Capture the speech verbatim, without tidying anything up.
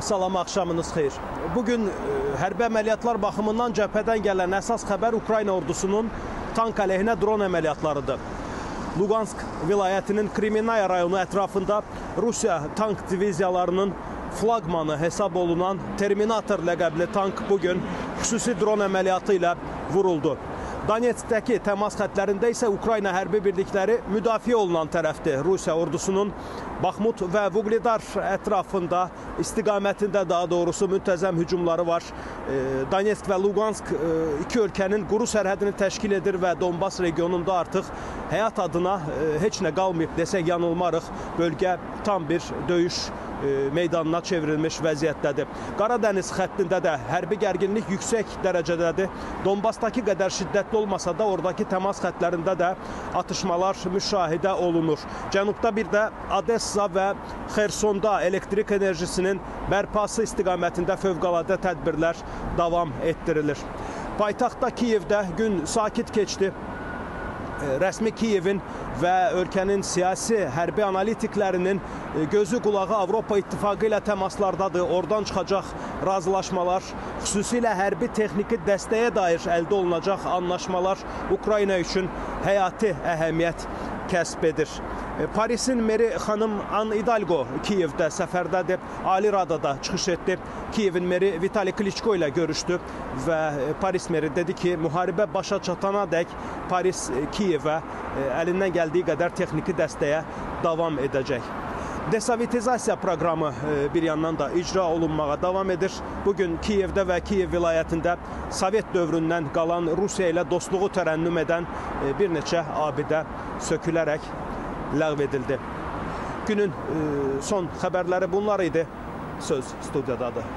Salam, axşamınız xeyir. Bugün hərbi əməliyyatlar baxımından cəbhədən gələn əsas xəbər Ukrayna ordusunun tank əleyhinə dron əməliyyatlarıdır. Lugansk vilayətinin Kriminaya rayonu ətrafında Rusiya tank diviziyalarının flagmanı hesab olunan Terminator ləqəbli tank bugün xüsusi dron əməliyyatı ilə vuruldu. Donetsk'deki temas xətlərində isə Ukrayna hərbi birlikləri müdafiə olunan tərəfdir. Rusiya ordusunun Bakhmut və Vuglidar ətrafında, istiqamətində daha doğrusu müntəzəm hücumları var. Donetsk və Lugansk iki ölkənin quru sərhədini təşkil edir və Donbas regionunda artıq həyat adına heç nə qalmayıb desək yanılmarıq. Bölgə tam bir döyüş meydanına çevrilmiş vəziyyətdədir. Qaradəniz xəttində də hərbi gərginlik yüksək dərəcədədir. Donbasdakı qədər şiddətli olmasa da oradakı təmas xəttlərində də atışmalar müşahidə olunur. Cənubda bir də Odessa və Xersonda elektrik enerjisinin bərpası istiqamətində fövqəladə tədbirlər davam etdirilir. Paytaxtda Kiyevdə gün sakit keçdi. Rəsmi Kiyevin və ölkənin siyasi, hərbi analitiklərinin gözü qulağı Avropa İttifaqı ilə təmaslardadır. Oradan çıxacaq razılaşmalar, xüsusilə hərbi texniki dəstəyə dair əldə olunacaq anlaşmalar Ukrayna üçün həyati əhəmiyyət kəsb edir. Parisin meri xanım Ann İdalgo Kiyevdə səfərdədir, Ali Radada çıxış etdi. Kiyevin meri Vitali Kliçko ilə görüşdü və Paris meri dedi ki, müharibə başa çatana dək Paris Kiyevə əlindən gəldiyi qədər texniki dəstəyə davam edəcək. Desovitizasiya proqramı bir yandan da icra olunmağa davam edir. Bugün Kiyevdə və Kiyev vilayətində Sovet dövründən qalan Rusiya ilə dostluğu tərənnüm edən bir neçə abidə sökülərək ləğv edildi. Günün son xəbərləri bunlar idi. Söz studiyadadır.